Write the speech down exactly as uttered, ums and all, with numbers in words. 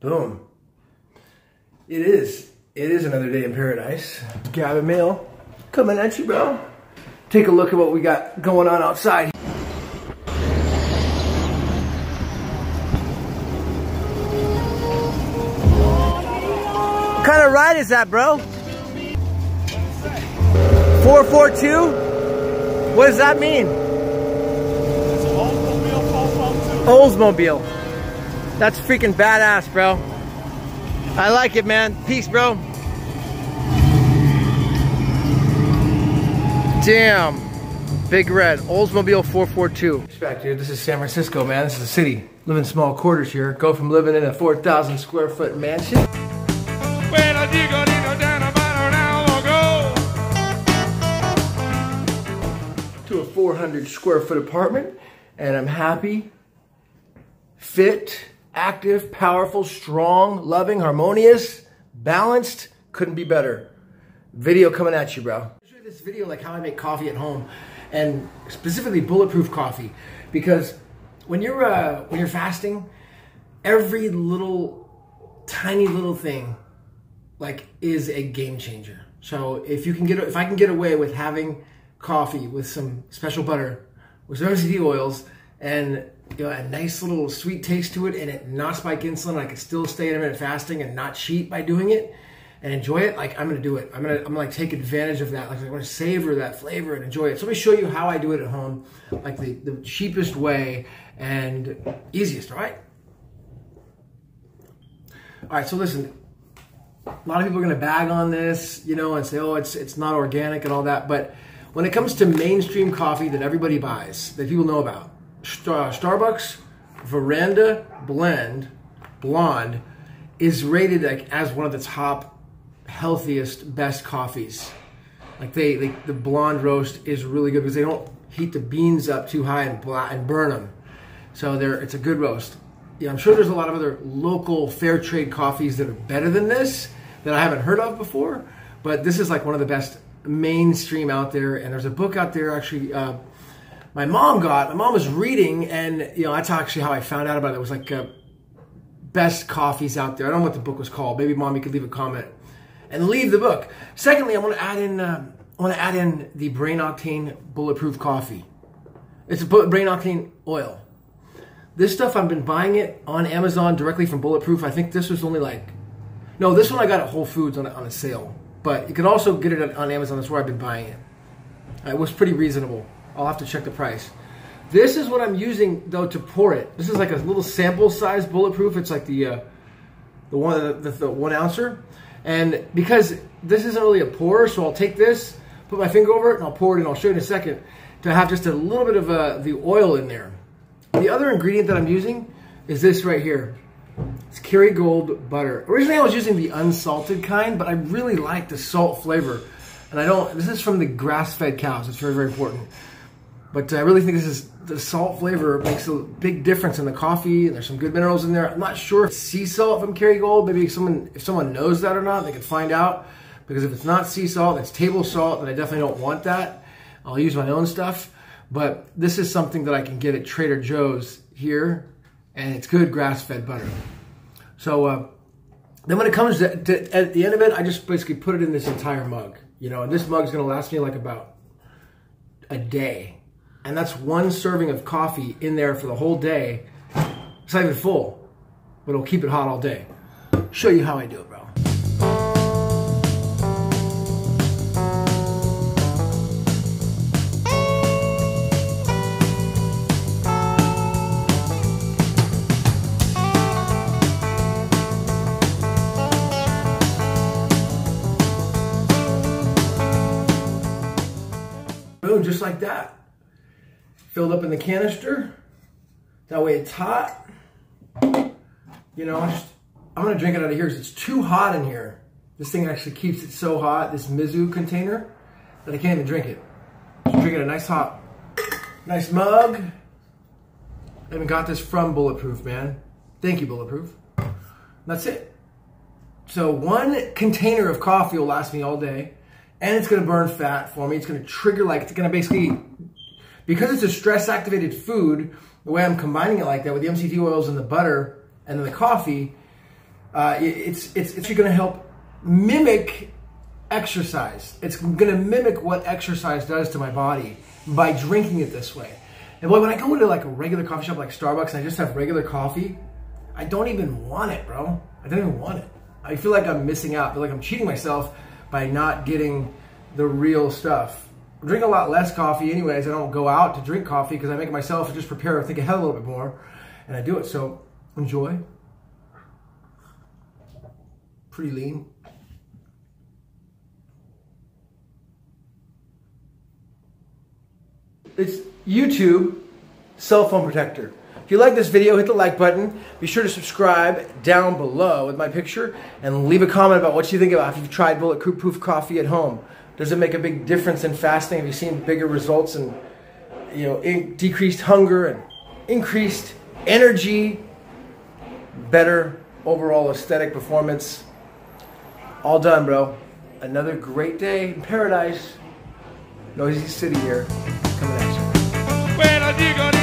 Boom. It is. It is another day in paradise. Gavin Mehl coming at you, bro. Take a look at what we got going on outside. What kind of ride is that, bro? four forty-two? What does that mean? It's an Oldsmobile four forty-two. Oldsmobile. That's freaking badass, bro. I like it, man. Peace, bro. Damn. Big red. Oldsmobile four forty-two. Back, dude. This is San Francisco, man. This is the city. Live in small quarters here. Go from living in a four thousand square foot mansion. To a four hundred square foot apartment. And I'm happy, fit, active, powerful, strong, loving, harmonious, balanced. Couldn't be better. Video coming at you, bro. I'll this video like how I make coffee at home, and specifically bulletproof coffee, because when you're uh, when you're fasting, every little tiny little thing like is a game changer. So if you can get if I can get away with having coffee with some special butter, with some M C T oils, and you know, a nice little sweet taste to it, and it not spike insulin, and I could still stay intermittent fasting and not cheat by doing it and enjoy it, like I'm gonna do it. I'm gonna, I'm gonna like take advantage of that. Like I'm gonna savor that flavor and enjoy it. So let me show you how I do it at home, like the, the cheapest way and easiest, all right? All right, so listen, a lot of people are gonna bag on this, you know, and say, oh, it's, it's not organic and all that, but when it comes to mainstream coffee that everybody buys, that people know about, Star Starbucks Veranda Blend Blonde is rated like as one of the top healthiest, best coffees. Like they, they the blonde roast is really good because they don't heat the beans up too high and black and burn them. So they're it's a good roast. Yeah, I'm sure there's a lot of other local fair trade coffees that are better than this that I haven't heard of before, but this is like one of the best mainstream out there. And there's a book out there actually. Uh, My mom got, my mom was reading, and you know, that's actually how I found out about it. It was like uh, best coffees out there. I don't know what the book was called. Maybe Mom, you could leave a comment and leave the book. Secondly, I want to add in, uh, I want to add in the Brain Octane Bulletproof Coffee. It's a Brain Octane oil. This stuff, I've been buying it on Amazon directly from Bulletproof. I think this was only like, no, this one I got at Whole Foods on a, on a sale, but you can also get it on Amazon. That's where I've been buying it. It was pretty reasonable. I'll have to check the price. This is what I'm using though to pour it. This is like a little sample size bulletproof. It's like the uh, the one the, the, the one ouncer, and because this isn't really a pour, so I'll take this, put my finger over it, and I'll pour it. And I'll show you in a second to have just a little bit of uh, the oil in there. The other ingredient that I'm using is this right here. It's Kerrygold butter. Originally, I was using the unsalted kind, but I really like the salt flavor, and I don't. This is from the grass-fed cows. It's very very important. But I really think this is, the salt flavor makes a big difference in the coffee. And there's some good minerals in there. I'm not sure if it's sea salt from Kerrygold. Maybe if someone, if someone knows that or not, they can find out. Because if it's not sea salt, it's table salt, then I definitely don't want that. I'll use my own stuff. But this is something that I can get at Trader Joe's here. And it's good grass-fed butter. So uh, then when it comes to, to, at the end of it, I just basically put it in this entire mug. You know, and this mug's going to last me like about a day. And that's one serving of coffee in there for the whole day. It's not even full, but it'll keep it hot all day. Show you how I do it, bro. Boom, just like that. Filled up in the canister. That way it's hot. You know, I'm, just, I'm gonna drink it out of here because it's too hot in here. This thing actually keeps it so hot, this Mizu container, that I can't even drink it. Just drink it a nice hot, nice mug. I even got this from Bulletproof, man. Thank you, Bulletproof. And that's it. So one container of coffee will last me all day, and it's gonna burn fat for me. It's gonna trigger, like, it's gonna basically, because it's a stress-activated food, the way I'm combining it like that with the M C T oils and the butter and then the coffee, Uh, it's it's it's going to help mimic exercise. It's going to mimic what exercise does to my body by drinking it this way. And boy, when I go into like a regular coffee shop like Starbucks and I just have regular coffee, I don't even want it, bro. I don't even want it. I feel like I'm missing out. I feel like I'm cheating myself by not getting the real stuff. I drink a lot less coffee anyways. I don't go out to drink coffee because I make it myself and just prepare and think ahead a little bit more. And I do it, so enjoy. Pretty lean. It's YouTube cell phone protector. If you like this video, hit the like button. Be sure to subscribe down below with my picture and leave a comment about what you think about if you've tried Bulletproof coffee at home. Does it make a big difference in fasting? Have you seen bigger results and, you know, in decreased hunger and increased energy, better overall aesthetic performance? All done, bro. Another great day in paradise. Noisy city here. Coming at you.